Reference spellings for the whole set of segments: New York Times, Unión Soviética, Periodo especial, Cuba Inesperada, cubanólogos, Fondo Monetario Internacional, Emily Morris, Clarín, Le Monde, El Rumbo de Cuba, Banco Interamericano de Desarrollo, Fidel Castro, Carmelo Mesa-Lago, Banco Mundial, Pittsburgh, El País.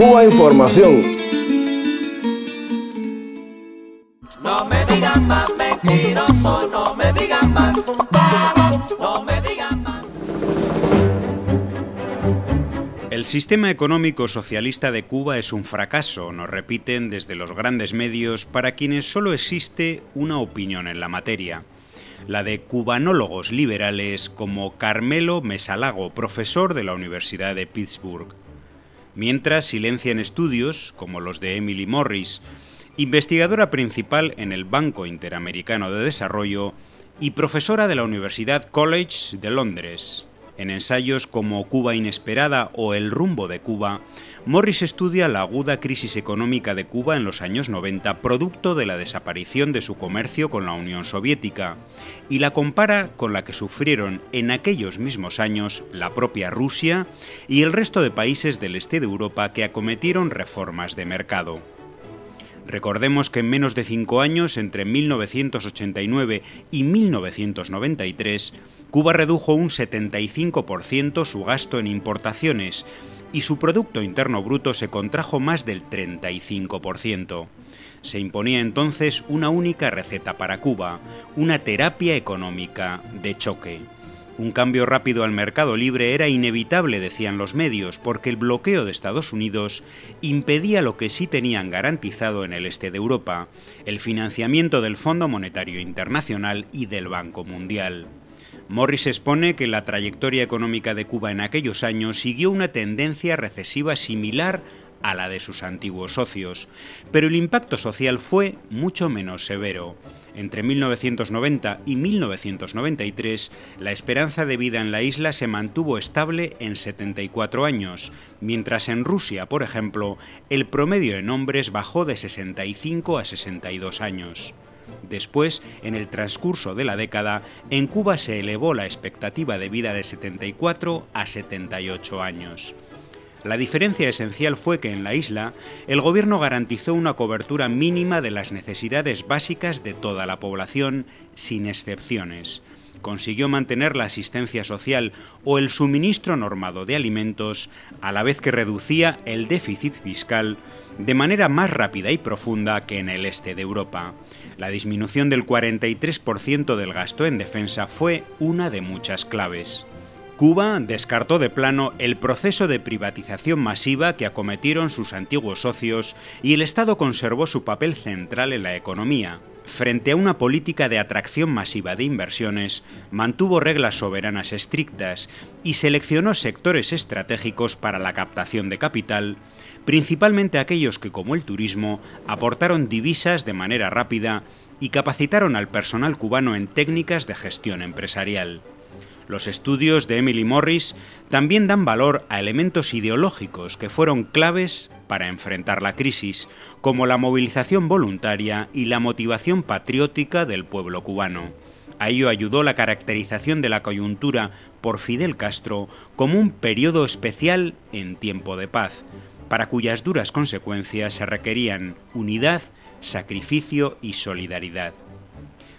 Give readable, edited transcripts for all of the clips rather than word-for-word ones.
Cuba Información. No me digan más mentiroso, no me digan más fundado, no me digan más. El sistema económico socialista de Cuba es un fracaso, nos repiten desde los grandes medios para quienes solo existe una opinión en la materia. La de cubanólogos liberales como Carmelo Mesa-Lago, profesor de la Universidad de Pittsburgh. Mientras silencian estudios, como los de Emily Morris, investigadora principal en el Banco Interamericano de Desarrollo y profesora de la University College de Londres. En ensayos como Cuba Inesperada o El Rumbo de Cuba, Morris estudia la aguda crisis económica de Cuba en los años 90, producto de la desaparición de su comercio con la Unión Soviética, y la compara con la que sufrieron en aquellos mismos años la propia Rusia y el resto de países del este de Europa que acometieron reformas de mercado. Recordemos que en menos de 5 años, entre 1989 y 1993, Cuba redujo un 75% su gasto en importaciones y su Producto Interno Bruto se contrajo más del 35%. Se imponía entonces una única receta para Cuba, una terapia económica de choque. Un cambio rápido al mercado libre era inevitable, decían los medios, porque el bloqueo de Estados Unidos impedía lo que sí tenían garantizado en el este de Europa, el financiamiento del Fondo Monetario Internacional y del Banco Mundial. Morris expone que la trayectoria económica de Cuba en aquellos años siguió una tendencia recesiva similar a la de sus antiguos socios, pero el impacto social fue mucho menos severo. Entre 1990 y 1993, la esperanza de vida en la isla se mantuvo estable en 74 años, mientras en Rusia, por ejemplo, el promedio en hombres bajó de 65 a 62 años. Después, en el transcurso de la década, en Cuba se elevó la expectativa de vida de 74 a 78 años. La diferencia esencial fue que en la isla, el gobierno garantizó una cobertura mínima de las necesidades básicas de toda la población, sin excepciones. Consiguió mantener la asistencia social o el suministro normado de alimentos, a la vez que reducía el déficit fiscal de manera más rápida y profunda que en el este de Europa. La disminución del 43% del gasto en defensa fue una de muchas claves. Cuba descartó de plano el proceso de privatización masiva que acometieron sus antiguos socios y el Estado conservó su papel central en la economía. Frente a una política de atracción masiva de inversiones, mantuvo reglas soberanas estrictas y seleccionó sectores estratégicos para la captación de capital, principalmente aquellos que, como el turismo, aportaron divisas de manera rápida y capacitaron al personal cubano en técnicas de gestión empresarial. Los estudios de Emily Morris también dan valor a elementos ideológicos que fueron claves para enfrentar la crisis, como la movilización voluntaria y la motivación patriótica del pueblo cubano. A ello ayudó la caracterización de la coyuntura por Fidel Castro como un periodo especial en tiempo de paz, para cuyas duras consecuencias se requerían unidad, sacrificio y solidaridad.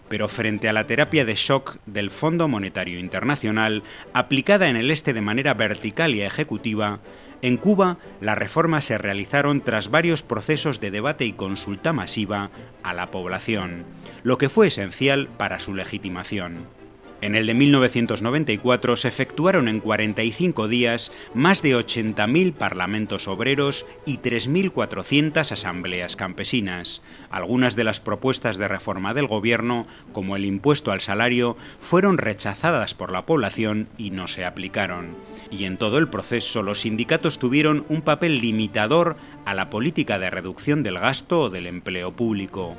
Pero frente a la terapia de shock del Fondo Monetario Internacional, aplicada en el este de manera vertical y ejecutiva, en Cuba las reformas se realizaron tras varios procesos de debate y consulta masiva a la población, lo que fue esencial para su legitimación. En el de 1994 se efectuaron en 45 días más de 80.000 parlamentos obreros y 3.400 asambleas campesinas. Algunas de las propuestas de reforma del gobierno, como el impuesto al salario, fueron rechazadas por la población y no se aplicaron. Y en todo el proceso los sindicatos tuvieron un papel limitador a la política de reducción del gasto o del empleo público.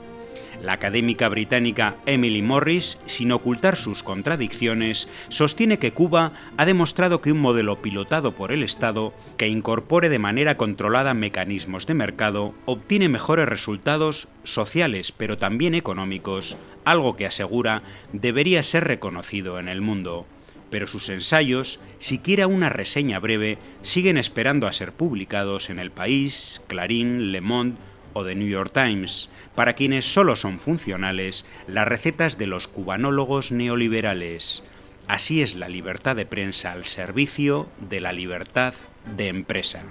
La académica británica Emily Morris, sin ocultar sus contradicciones, sostiene que Cuba ha demostrado que un modelo pilotado por el Estado, que incorpore de manera controlada mecanismos de mercado, obtiene mejores resultados sociales, pero también económicos, algo que asegura debería ser reconocido en el mundo. Pero sus ensayos, siquiera una reseña breve, siguen esperando a ser publicados en El País, Clarín, Le Monde o The New York Times, para quienes solo son funcionales las recetas de los cubanólogos neoliberales. Así es la libertad de prensa al servicio de la libertad de empresa.